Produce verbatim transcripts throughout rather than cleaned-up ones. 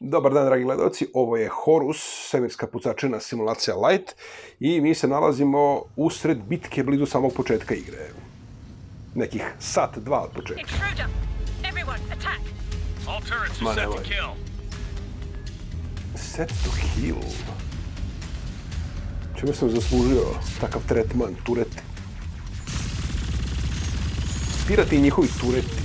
Dobar dan, dragi gledaoci, ovo je Chorus, svemirska pucačina simulacija Light i mi se nalazimo usred bitke blizu samog početka igre. Nekih sat, dva od početka. Ma nemoj. Set to kill. Čemu sam zaslužio takav tretman, tureti? Pirati i njihovi tureti.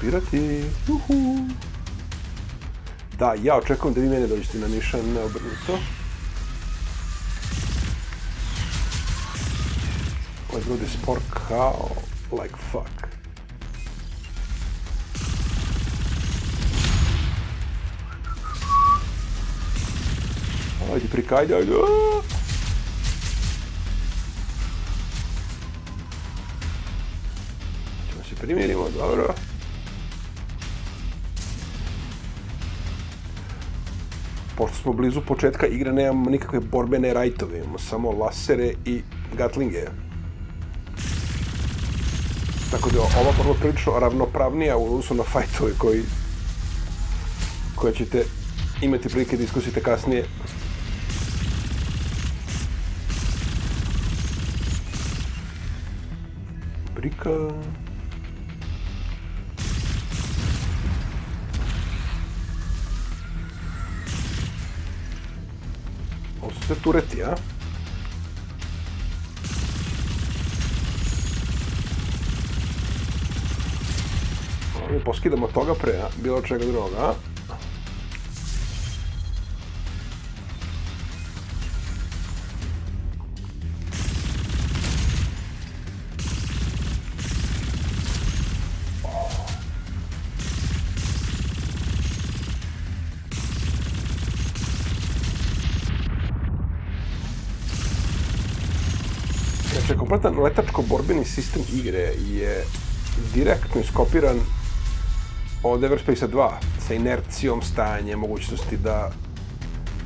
Pirati, juhu! Da, ja očekujem da vi mene dođete na nišan, ne obrnuto. Let's go this pork cow, like fuck. Ajde, prikajdaj ga! Ćemo se primirimo, dobro. Pošto smo blizu početka igre, nemamo nikakve borbene rajtove, imamo samo lasere i gatlinge. Tako da ova borba je prilično ravnopravnija u odnosu na fajtove koje ćete imati prilike da iskusite kasnije. Brika... Ovo su tureti, a? Mi poskidamo toga pre, bilo čega druga, a? Kompletan letačko-borbeni sistem igre je direktno iskopiran od Everspace dva sa inercijom, stajanjem, mogućnosti da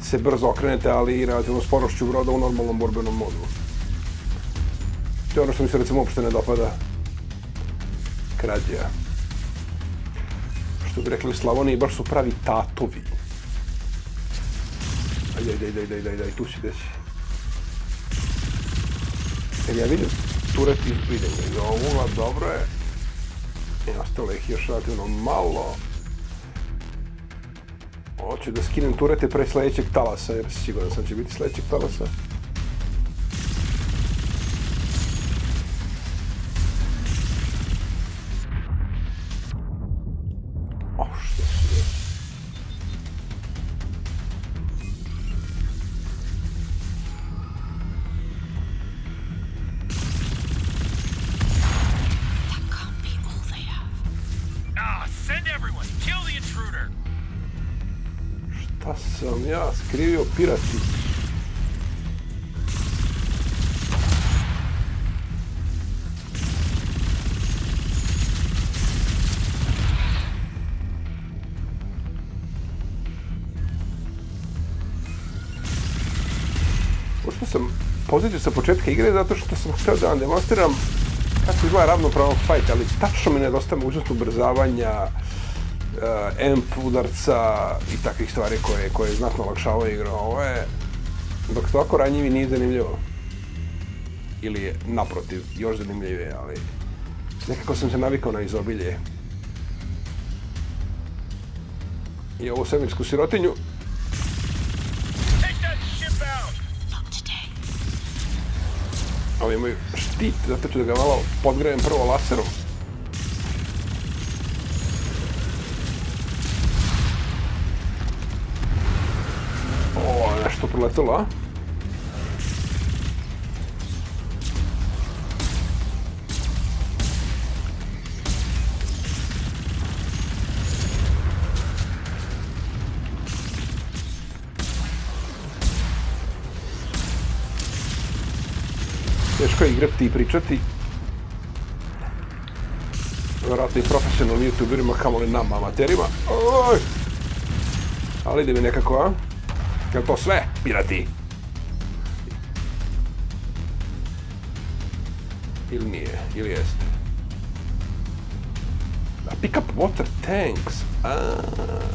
se brzo okrenete, ali i relativno sporošću broda u normalnom borbenom modu. To je ono što mi se recimo uopšte ne dopada. Krađa. Što bi rekli u Slavoniji, baš su pravi tatovi. Ajde, ajde, ajde, ajde, ajde, tu si, gde si. Jer ja vidim turet izbiljeg iz ovula, dobro je. I ostalo ih još relativno malo. Hoću da skinem turete pre sljedećeg talasa, jer siguran sam će biti sljedećeg talasa. O, što su je. Šta sam ja skrivio, pirati? Ušao sam poziciju sa početka igre zato što sam htio da vam demonstriram kako izgleda ravnopravan fajt, ali tačno mi nedostaje mogućnost ubrzavanja, amp udarca i takvih stvari koje znatno olakšavaju igru. Ovo je, dok ste ovako ranjivi, nije zanimljivo. Ili je, naprotiv, još zanimljivije, ali nekako sam se navikao na izobilje. I ovu svemirsku sirotinju. Ovi imaju štit, zato ću da ga malo podgrejem prvo laserom. Što proletelo, a? Teško je igrati i pričati vjerojatno i profesionalnim youtuberima, kamoli nama, amaterima. Oj! Ali ide mi nekako, a? Jel to sve, pirati? Ili nije, ili jeste. A pick up water tanks. Aaaa.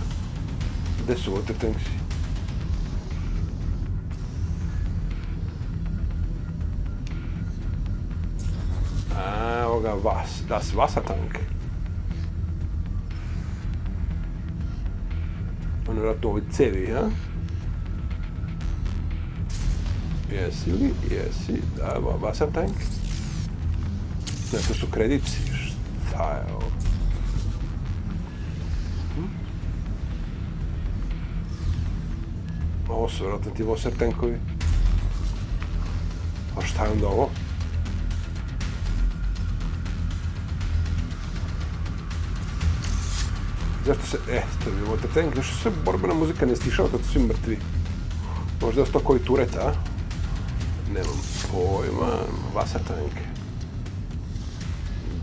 Gde su water tanksi? Aaaa, evo ga vas. Da, s vasa tank. Ono je vratno ovi cevi, ha? Jesi li? Jesi. Da, evo, vasa tank. Ne, to su kredici. Šta je ovo? Ovo su vjerojatno ti voser tankovi. A šta je onda ovo? Zašto se... Eh, to je bilo voter tank. Zašto se borbena muzika ne stišava kad su svi mrtvi? Možda je to koji turet, a? Nemam pojma. Vasa tank.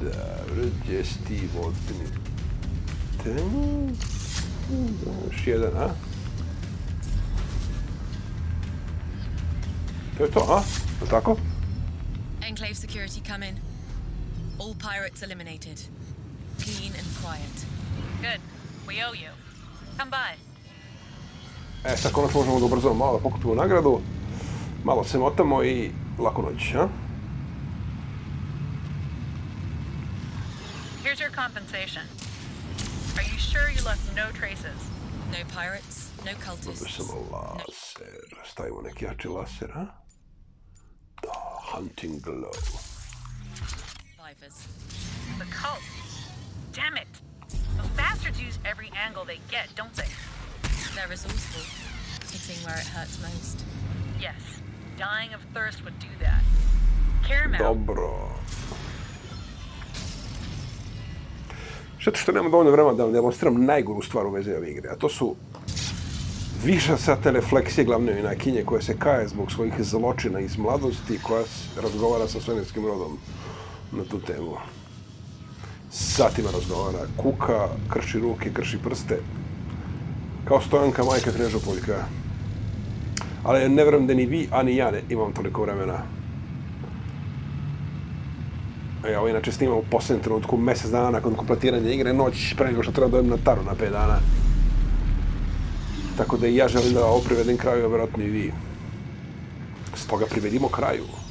Dobro, gdje si ti voltni tank? Još jedan, a? To je to, a? Je li tako? Enclave security come in. All pirates eliminated. Clean and quiet. Good. We owe you. Come by. E, sad konačno možemo da ubrzamo malo da pokupimo nagradu. Malo se motamo i lako noć, a? Here's your compensation. Are you sure you left no traces? No pirates, no cultists. Dobre samo laser. Stavimo neki jači laser, a? Da, hunting glow. The cult. Damn it. Those bastards use every angle they get, don't they? They're resourceful, hitting where it hurts most. Yes, dying of thirst would do that. Care him out. Dobro. Šteta što nemam dovoljno vremena da vam demonstriram najgoru stvar u vezi ove igre, a to su višasate refleksije glavne junakinje koje se kaje zbog svojih zločina iz mladosti koja razgovara sa svemirskim rodom na tu temu. Satima razgovara, kuka, krši ruke, krši prste. Kao Stojanka, majka Knežopoljka. Ali ne vjerujem da ni vi, a ni ja ne imam toliko vremena. Ja ovo inače snimam u posljednjem trenutku, mjesec dana nakon kompletiranja igre, noć pre nego što treba dojem na Taruna na pet dana. Tako da i ja želim da ovo privedem kraju, a vjerojatno i vi. Stoga privedimo kraju.